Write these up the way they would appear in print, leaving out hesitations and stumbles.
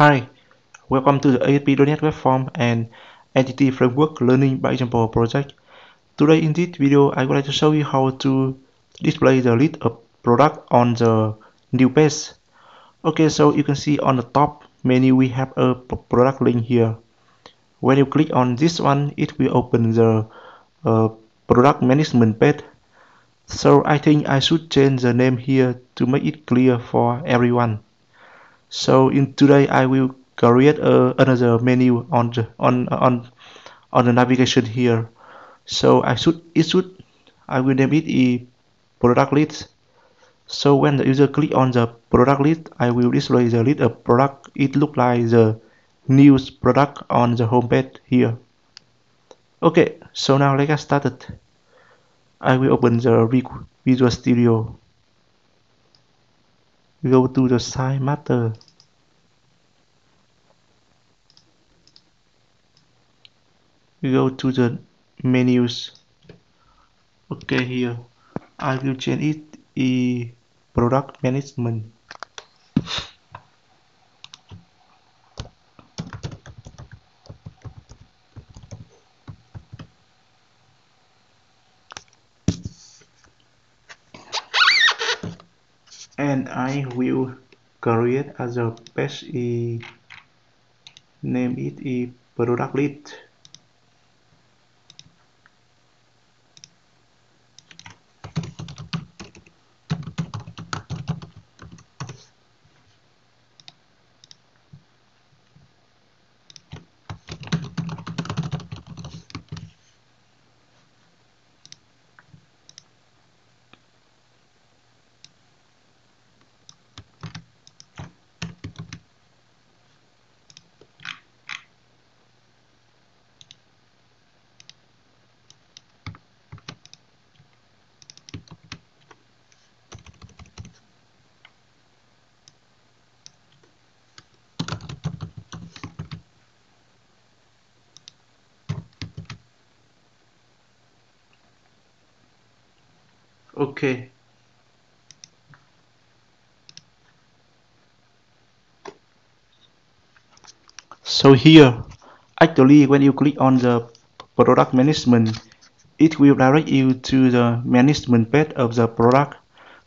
Hi, welcome to the ASP.NET Web Form and Entity Framework Learning by Example project. Today in this video, I would like to show you how to display the list of products on the new page. Okay, so you can see on the top menu we have a product link here. When you click on this one, it will open the product management page. So I think I should change the name here to make it clear for everyone. So in today I will create another menu on the navigation here. So I will name it a product list. So when the user click on the product list, I will display the list of product. It looks like the new product on the home page here. Okay, so now let's get started. I will open the Visual Studio. Go to the Site Master. Go to the menus. Okay, here I will change it to product management. And I will create other page, name it a product list. Okay. So here, actually when you click on the product management, it will direct you to the management page of the product.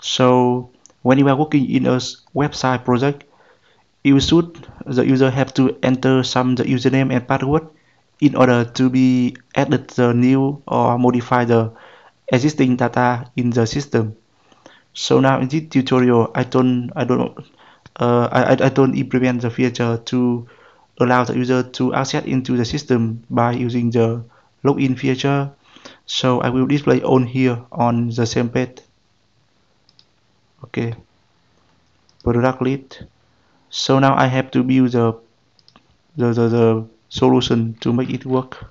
So when you are working in a website project, the user have to enter the username and password in order to be added the new or modify the existing data in the system. So now in this tutorial, I don't implement the feature to allow the user to access into the system by using the login feature. So I will display on here on the same page. Okay, product list. So now I have to build the solution to make it work.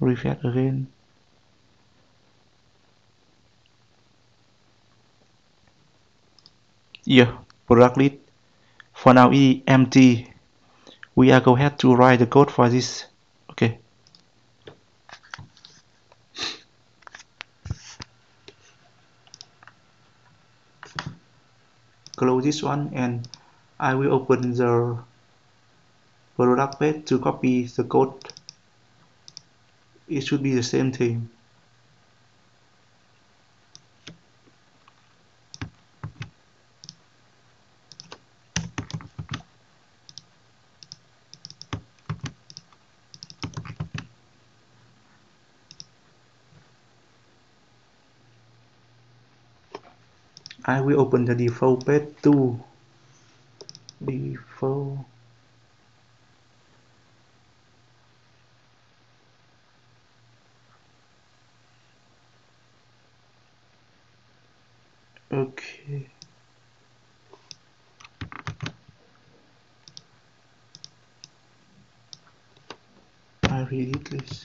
Refresh again. Yeah, product list. For now it is empty. We are go ahead to write the code for this. Okay. Close this one and I will open the product page to copy the code. It should be the same thing. I will open the default page to default. Okay. I read it this.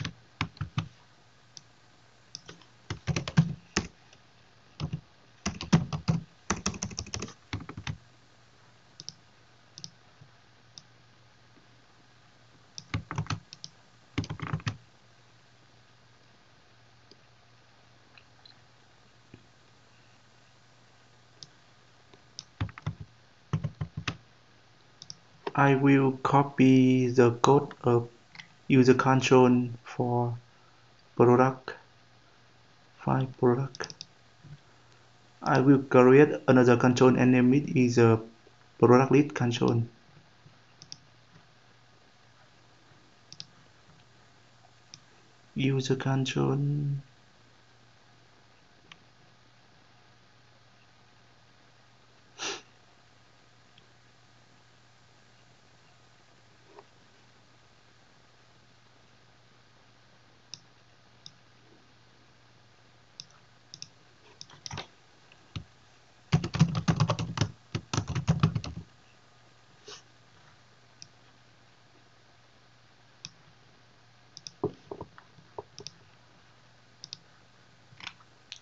I will copy the code of user control for product, file product. I will create another control and name it is a product list control. User control .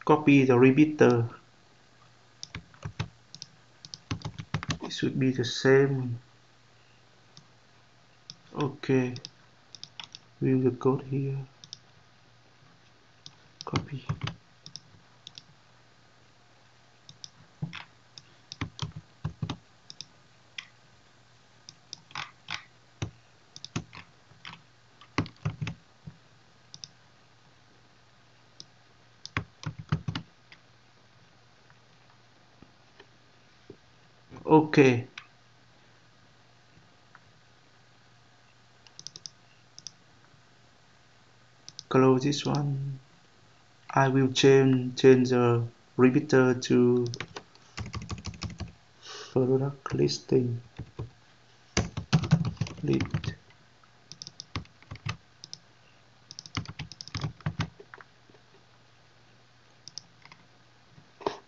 Copy the repeater. It should be the same. Okay. View the code here. Copy. Okay. Close this one. I will change the repeater to product listing. List.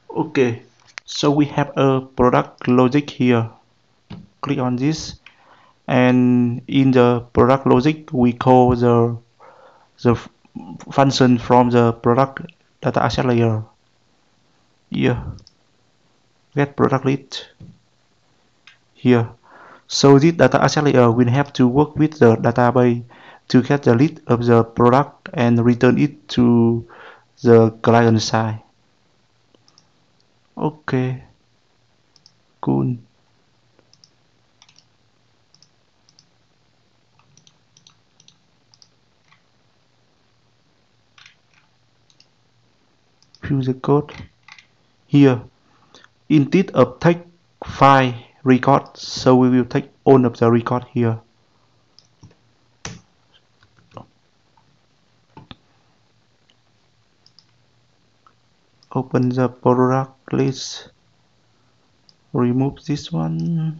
Okay. So we have a product logic here. Click on this, and in the product logic, we call the function from the product data asset layer. Here, get product list. Here, so this data asset layer will have to work with the database to get the list of the product and return it to the client side. Okay, cool. View the code here. Instead of take file record, so we will take all of the record here. Open the product list, remove this one,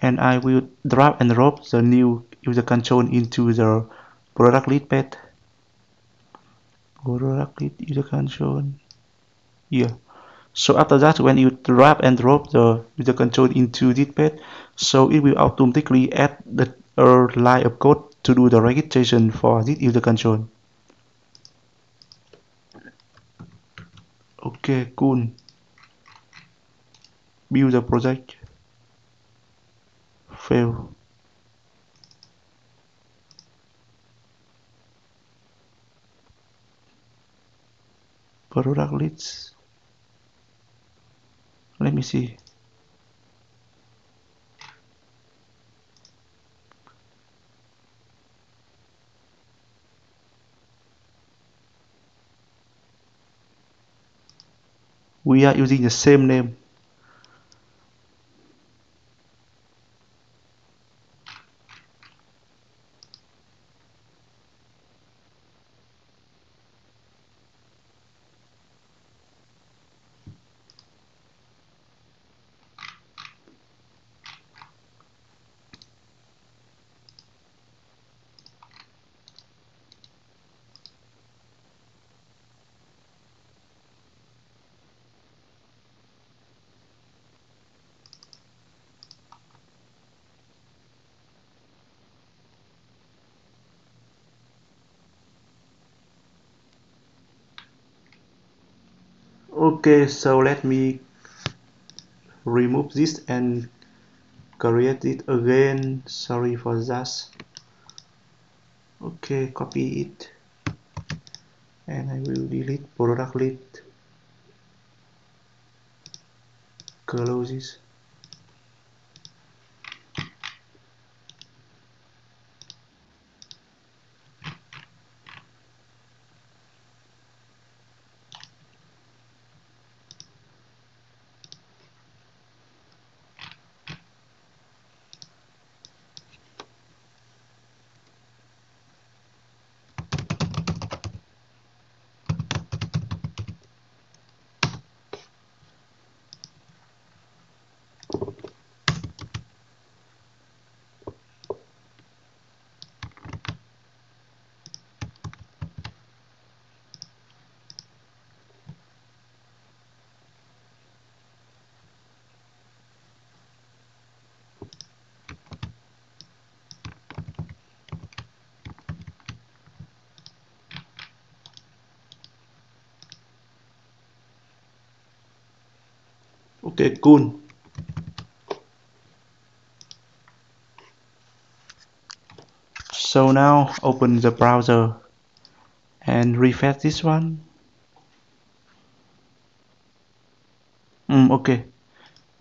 and I will drag and drop the new user control into the product list page. Product list user control. Yeah. So after that, when you drag and drop the user control into this page, so it will automatically add the line of code to do the registration for this user control. Okay, cool. Build the project. Fail. Product leads. Let me see. We are using the same name. Okay, so let me remove this and create it again. Sorry for that. Okay, copy it, and I will delete product list. Close this. Okay, cool. So now open the browser and refresh this one. Okay,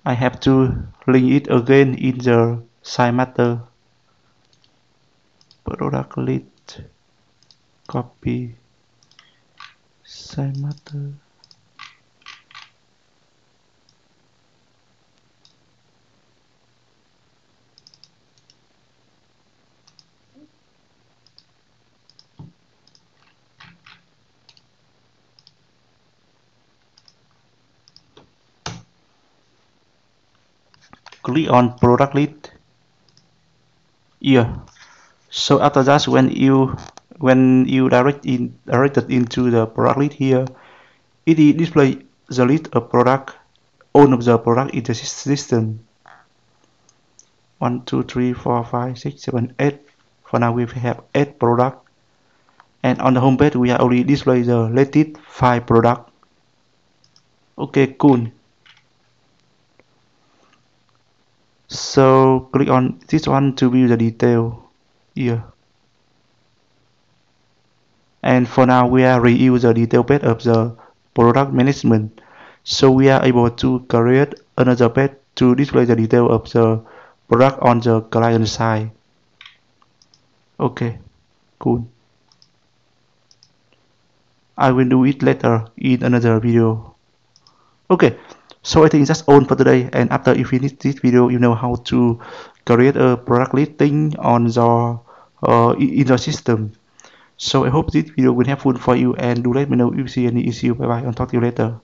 I have to link it again in the Site Master. Product list, copy Site Master. Click on product list. Yeah. So after that, when you directed into the product list here, it will display the list of product, all of the product in the system. 1, 2, 3, 4, 5, 6, 7, 8. For now, we have 8 products, and on the home page, we already display the latest 5 products. Okay, cool. So click on this one to view the detail here, and for now we are review the detail page of the product management. So we are able to create another page to display the detail of the product on the client side. Okay, cool. I will do it later in another video. Okay. So I think that's all for today, and after you finish this video, you know how to create a product listing on your in your system. So I hope this video will be helpful for you, and do let me know if you see any issue. Bye bye, and talk to you later.